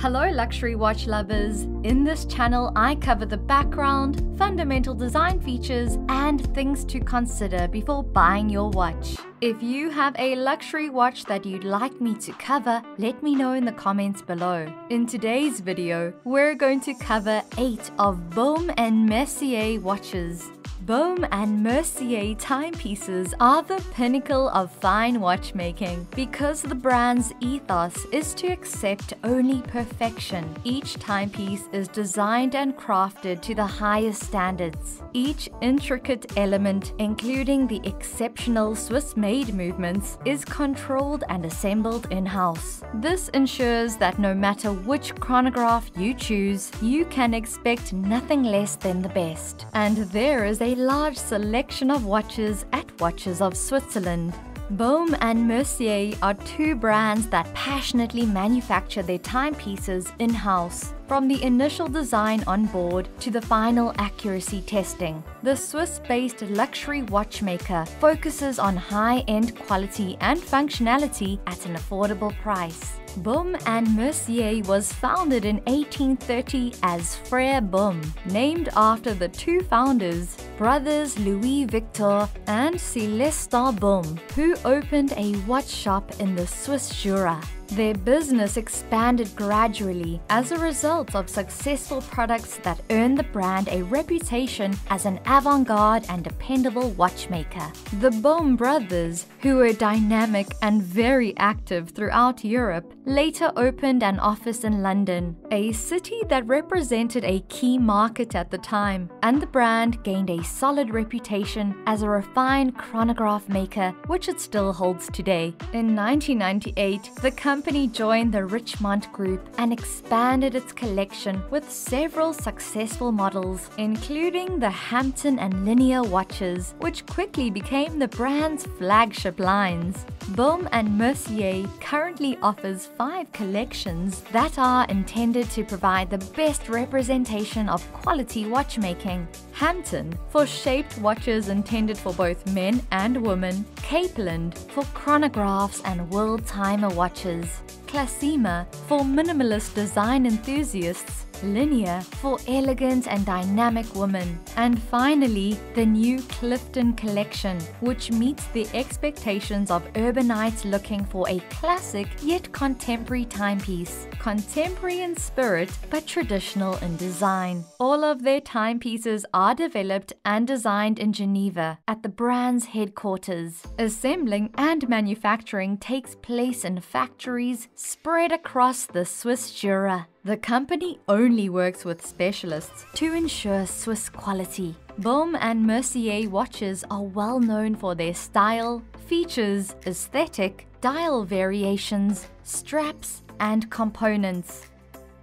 Hello luxury watch lovers! In this channel I cover the background, fundamental design features and things to consider before buying your watch. If you have a luxury watch that you'd like me to cover, let me know in the comments below. In today's video, we're going to cover 8 of Baume & Mercier watches. Baume and Mercier timepieces are the pinnacle of fine watchmaking because the brand's ethos is to accept only perfection. Each timepiece is designed and crafted to the highest standards. Each intricate element, including the exceptional Swiss-made movements, is controlled and assembled in-house. This ensures that no matter which chronograph you choose, you can expect nothing less than the best. And there is a large selection of watches at Watches of Switzerland. Baume and Mercier are two brands that passionately manufacture their timepieces in-house, from the initial design on board to the final accuracy testing. The Swiss-based luxury watchmaker focuses on high-end quality and functionality at an affordable price. Baume & Mercier was founded in 1830 as Frères Baume, named after the two founders, brothers Louis-Victor and Célestin Baume, who opened a watch shop in the Swiss Jura. Their business expanded gradually as a result of successful products that earned the brand a reputation as an avant-garde and dependable watchmaker. The Baume brothers, who were dynamic and very active throughout Europe, later opened an office in London, a city that represented a key market at the time, and the brand gained a solid reputation as a refined chronograph maker, which it still holds today. In 1998, the company joined the Richemont Group and expanded its collection with several successful models, including the Hampton and Linear watches, which quickly became the brand's flagship lines. Baume & Mercier currently offers 5 collections that are intended to provide the best representation of quality watchmaking. Hampton, for shaped watches intended for both men and women. Capeland, for chronographs and world timer watches. Classima, for minimalist design enthusiasts. Linear, for elegant and dynamic women. And finally, the new Clifton collection, which meets the expectations of urbanites looking for a classic yet contemporary timepiece. Contemporary in spirit, but traditional in design. All of their timepieces are developed and designed in Geneva at the brand's headquarters. Assembling and manufacturing takes place in factories spread across the Swiss Jura. The company only works with specialists to ensure Swiss quality. Baume and Mercier watches are well known for their style, features, aesthetic, dial variations, straps, and components.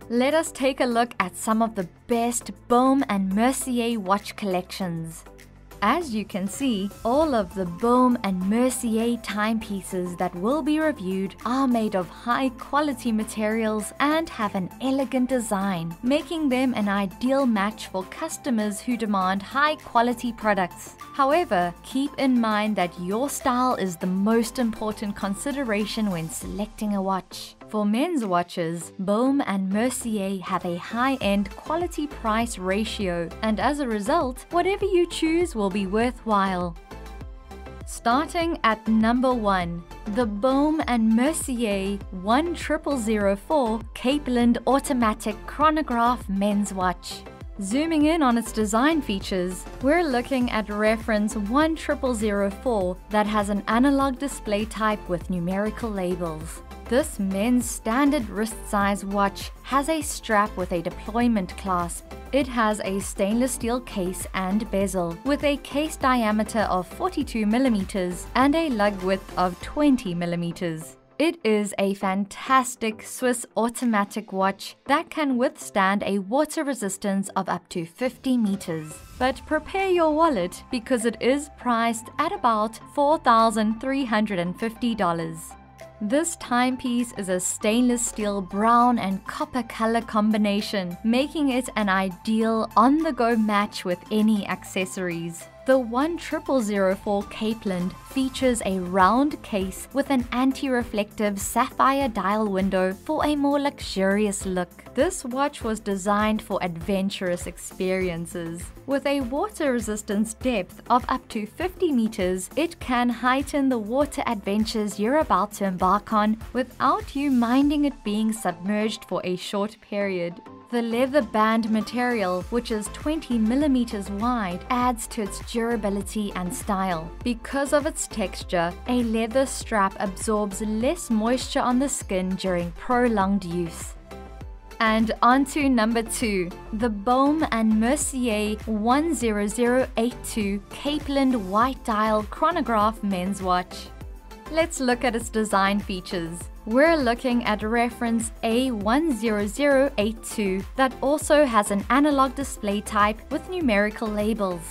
Let us take a look at some of the best Baume and Mercier watch collections. As you can see, all of the Baume and Mercier timepieces that will be reviewed are made of high-quality materials and have an elegant design, making them an ideal match for customers who demand high-quality products. However, keep in mind that your style is the most important consideration when selecting a watch. For men's watches, Baume and Mercier have a high-end quality-price ratio, and as a result, whatever you choose will be worthwhile. Starting at number 1, the Baume and Mercier 10004 Capeland Automatic Chronograph Men's Watch. Zooming in on its design features, we're looking at reference 10004 that has an analog display type with numerical labels. This men's standard wrist-size watch has a strap with a deployment clasp. It has a stainless steel case and bezel, with a case diameter of 42 mm and a lug width of 20 mm. It is a fantastic Swiss automatic watch that can withstand a water resistance of up to 50 meters. But prepare your wallet because it is priced at about $4,350. This timepiece is a stainless steel brown and copper color combination, making it an ideal on-the-go match with any accessories. The 10004 Capeland features a round case with an anti-reflective sapphire dial window for a more luxurious look. This watch was designed for adventurous experiences. With a water resistance depth of up to 50 meters, it can heighten the water adventures you're about to embark on without you minding it being submerged for a short period. The leather band material, which is 20 millimeters wide, adds to its durability and style. Because of its texture, a leather strap absorbs less moisture on the skin during prolonged use. And on to number 2, the Baume & Mercier 10082 Capeland White Dial Chronograph Men's Watch. Let's look at its design features. We're looking at reference A10082 that also has an analog display type with numerical labels.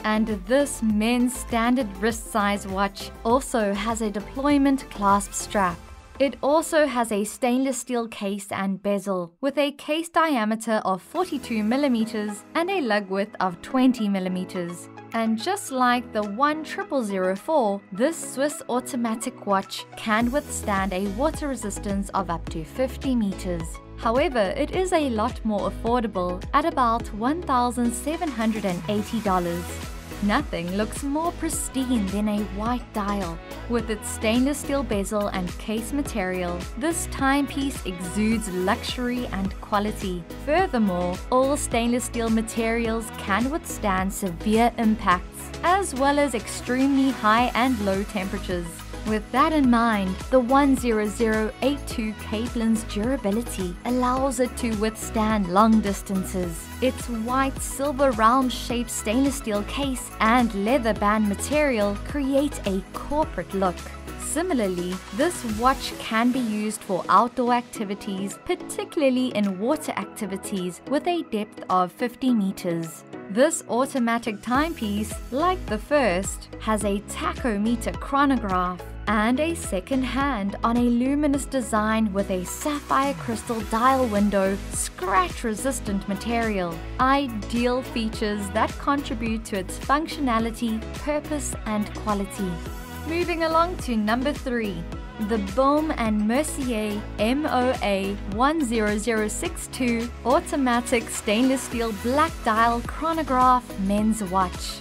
And this men's standard wrist size watch also has a deployment clasp strap. It also has a stainless steel case and bezel, with a case diameter of 42 millimeters and a lug width of 20 millimeters. And just like the 10004, this Swiss automatic watch can withstand a water resistance of up to 50 meters. However, it is a lot more affordable at about $1,780. Nothing looks more pristine than a white dial. With its stainless steel bezel and case material, this timepiece exudes luxury and quality. Furthermore, all stainless steel materials can withstand severe impacts, as well as extremely high and low temperatures. With that in mind, the 10082 Capeland's durability allows it to withstand long distances. Its white silver round-shaped stainless steel case and leather band material create a corporate look. Similarly, this watch can be used for outdoor activities, particularly in water activities with a depth of 50 meters. This automatic timepiece, like the first, has a tachometer chronograph and a second hand on a luminous design with a sapphire crystal dial window, scratch-resistant material. Ideal features that contribute to its functionality, purpose, and quality. Moving along to number 3. The Baume & Mercier MOA10062 Automatic Stainless Steel Black Dial Chronograph Men's Watch.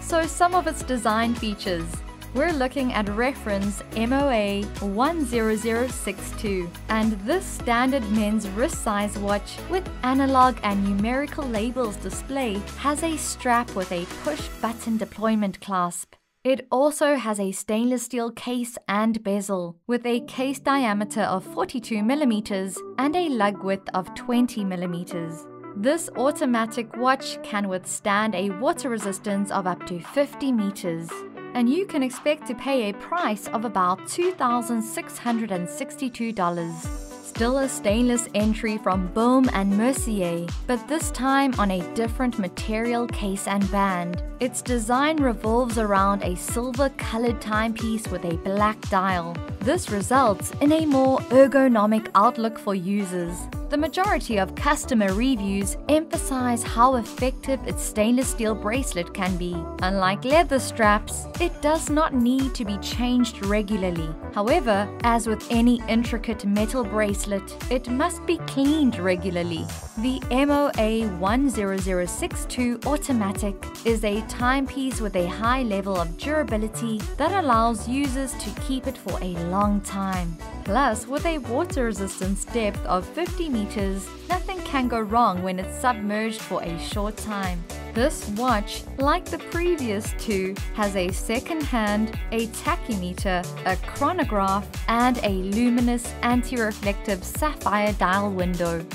So some of its design features. We're looking at reference MOA10062, and this standard men's wrist size watch with analog and numerical labels display has a strap with a push button deployment clasp. It also has a stainless steel case and bezel, with a case diameter of 42 millimeters and a lug width of 20 millimeters. This automatic watch can withstand a water resistance of up to 50 meters, and you can expect to pay a price of about $2,662. Still a stainless entry from Baume & Mercier, but this time on a different material, case and band. Its design revolves around a silver-colored timepiece with a black dial. This results in a more ergonomic outlook for users. The majority of customer reviews emphasize how effective its stainless steel bracelet can be. Unlike leather straps, it does not need to be changed regularly. However, as with any intricate metal bracelet, it must be cleaned regularly. The MOA10062 Automatic is a timepiece with a high level of durability that allows users to keep it for a long time. Plus, with a water resistance depth of 50 meters, nothing can go wrong when it's submerged for a short time. This watch, like the previous two, has a second hand, a tachymeter, a chronograph, and a luminous anti-reflective sapphire dial window.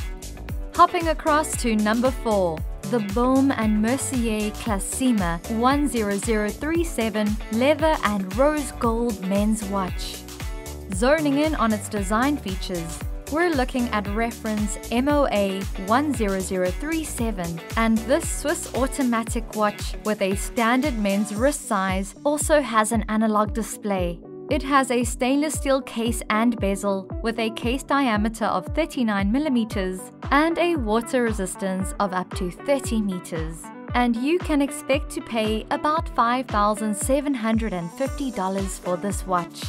Hopping across to number 4. The Baume & Mercier Classima 10037 Leather and Rose Gold Men's Watch. Zoning in on its design features, we're looking at reference MOA10037, and this Swiss automatic watch with a standard men's wrist size also has an analog display. It has a stainless steel case and bezel with a case diameter of 39 millimeters and a water resistance of up to 30 meters. and you can expect to pay about $5,750 for this watch.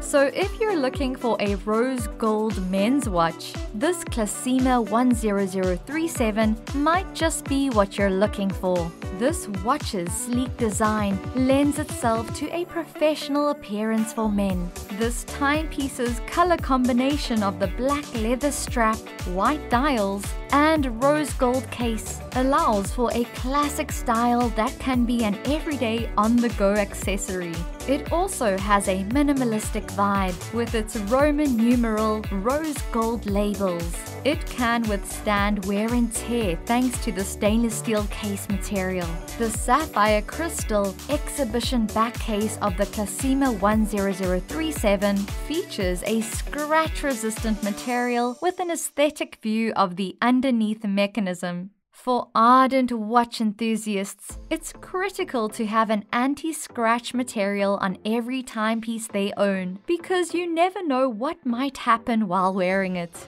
So if you're looking for a rose gold men's watch, this Classima 10037 might just be what you're looking for. This watch's sleek design lends itself to a professional appearance for men. This timepiece's color combination of the black leather strap, white dials, and rose gold case allows for a classic style that can be an everyday on-the-go accessory. It also has a minimalistic vibe with its Roman numeral rose gold labels. It can withstand wear and tear thanks to the stainless steel case material. The sapphire crystal exhibition back case of the Classima 10037 features a scratch-resistant material with an aesthetic view of the underneath mechanism. For ardent watch enthusiasts, it's critical to have an anti-scratch material on every timepiece they own, because you never know what might happen while wearing it.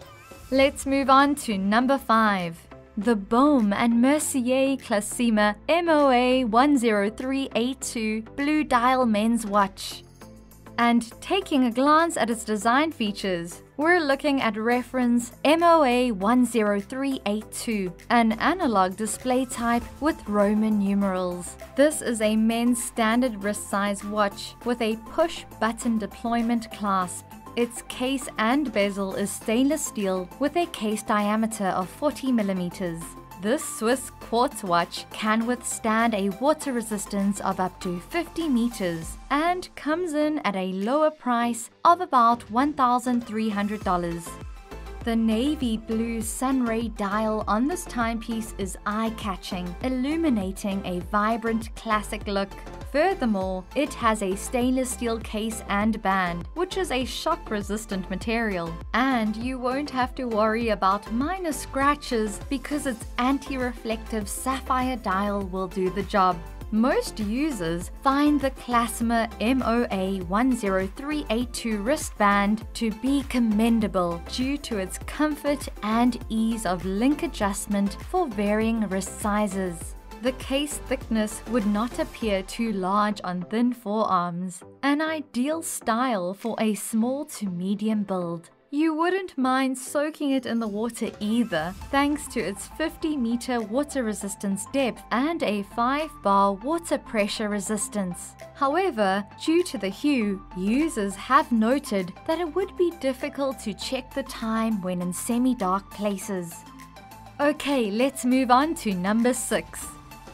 Let's move on to number 5. The Baume & Mercier Classima MOA10382 Blue Dial Men's Watch. And taking a glance at its design features, we're looking at reference MOA10382, an analog display type with Roman numerals. This is a men's standard wrist size watch with a push button deployment clasp. Its case and bezel is stainless steel with a case diameter of 40 mm. This Swiss quartz watch can withstand a water resistance of up to 50 meters and comes in at a lower price of about $1,300. The navy blue sunray dial on this timepiece is eye-catching, illuminating a vibrant classic look. Furthermore, it has a stainless steel case and band, which is a shock-resistant material. And you won't have to worry about minor scratches because its anti-reflective sapphire dial will do the job. Most users find the Classima MOA10382 wristband to be commendable due to its comfort and ease of link adjustment for varying wrist sizes. The case thickness would not appear too large on thin forearms, an ideal style for a small to medium build. You wouldn't mind soaking it in the water either, thanks to its 50-meter water resistance depth and a 5-bar water pressure resistance. However, due to the hue, users have noted that it would be difficult to check the time when in semi-dark places. Okay, let's move on to number 6.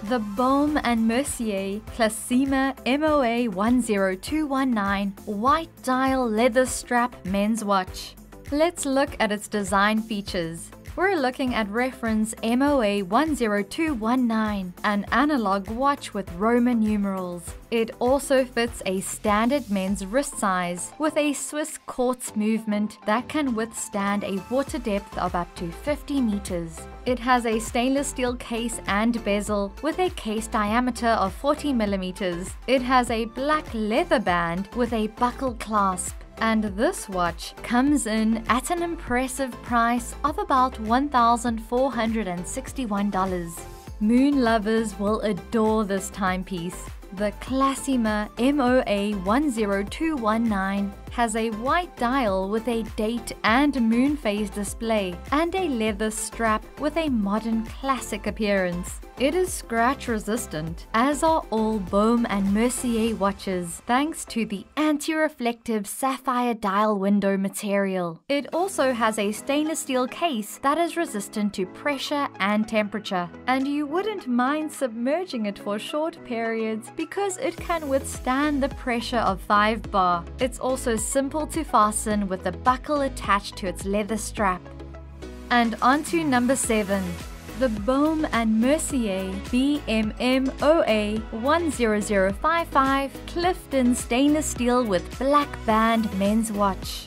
The Baume & Mercier Classima MOA10219 White Dial Leather Strap Men's Watch. Let's look at its design features. We're looking at reference MOA10219, an analog watch with Roman numerals. It also fits a standard men's wrist size with a Swiss quartz movement that can withstand a water depth of up to 50 meters. It has a stainless steel case and bezel with a case diameter of 40 millimeters. It has a black leather band with a buckle clasp. And this watch comes in at an impressive price of about $1,461. Moon lovers will adore this timepiece. The Classima MOA10219 has a white dial with a date and moon phase display and a leather strap with a modern classic appearance. It is scratch resistant, as are all Baume & Mercier watches, thanks to the anti-reflective sapphire dial window material. It also has a stainless steel case that is resistant to pressure and temperature, and you wouldn't mind submerging it for short periods because it can withstand the pressure of 5 bar. It's also simple to fasten with a buckle attached to its leather strap. And on to number 7. The Baume & Mercier BMMOA10055 Clifton Stainless Steel with Black Band Men's Watch.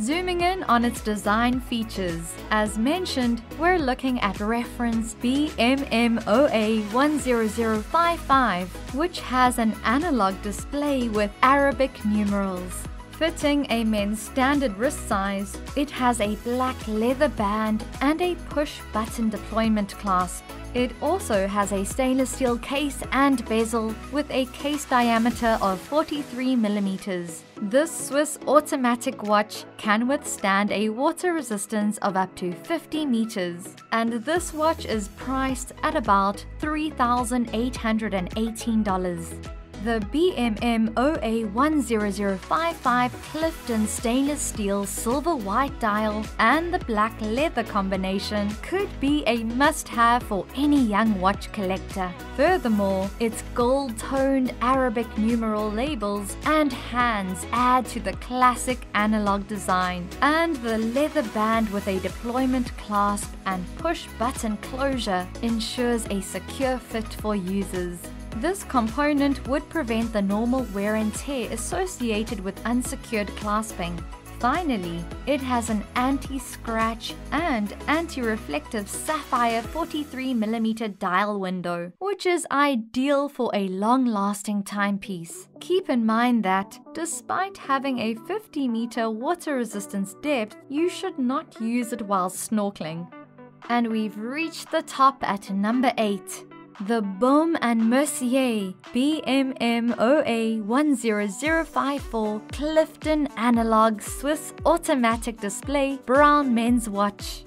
Zooming in on its design features, as mentioned, we're looking at reference BMMOA10055, which has an analog display with Arabic numerals. Fitting a men's standard wrist size, it has a black leather band and a push-button deployment clasp. It also has a stainless steel case and bezel with a case diameter of 43 millimeters. This Swiss automatic watch can withstand a water resistance of up to 50 meters. And this watch is priced at about $3,818. The BMMOA10055 Clifton stainless steel silver white dial and the black leather combination could be a must-have for any young watch collector. Furthermore, its gold-toned Arabic numeral labels and hands add to the classic analog design, and the leather band with a deployment clasp and push-button closure ensures a secure fit for users. This component would prevent the normal wear and tear associated with unsecured clasping. Finally, it has an anti-scratch and anti-reflective sapphire 43mm dial window, which is ideal for a long-lasting timepiece. Keep in mind that, despite having a 50-meter water resistance depth, you should not use it while snorkeling. And we've reached the top at number 8. The Baume & Mercier BMMOA10054 Clifton Analog Swiss Automatic Display Brown Men's Watch.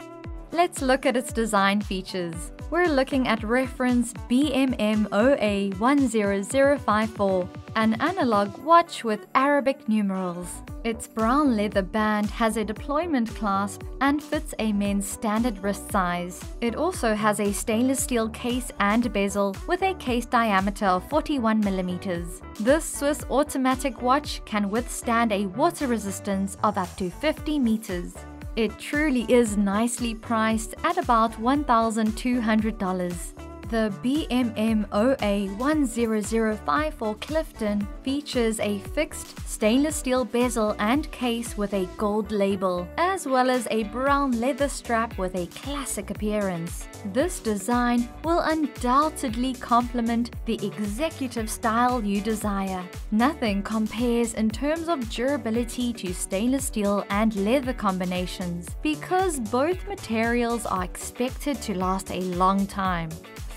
Let's look at its design features. We're looking at reference BMMOA10054, an analog watch with Arabic numerals. Its brown leather band has a deployment clasp and fits a men's standard wrist size. It also has a stainless steel case and bezel with a case diameter of 41 millimeters. This Swiss automatic watch can withstand a water resistance of up to 50 meters. It truly is nicely priced at about $1,200. The BMMOA10054 Clifton features a fixed stainless steel bezel and case with a gold label, as well as a brown leather strap with a classic appearance. This design will undoubtedly complement the executive style you desire. Nothing compares in terms of durability to stainless steel and leather combinations, because both materials are expected to last a long time.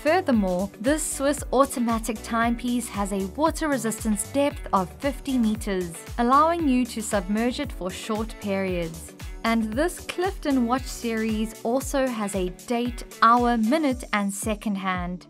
Furthermore, this Swiss automatic timepiece has a water resistance depth of 50 meters, allowing you to submerge it for short periods. And this Clifton watch series also has a date, hour, minute, and second hand.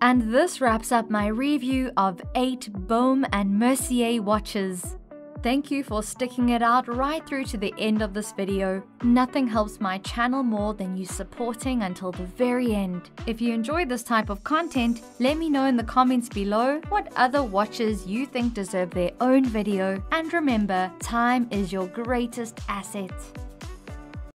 And this wraps up my review of 8 Baume & Mercier watches. Thank you for sticking it out right through to the end of this video. Nothing helps my channel more than you supporting until the very end. If you enjoy this type of content, let me know in the comments below what other watches you think deserve their own video. And remember, time is your greatest asset.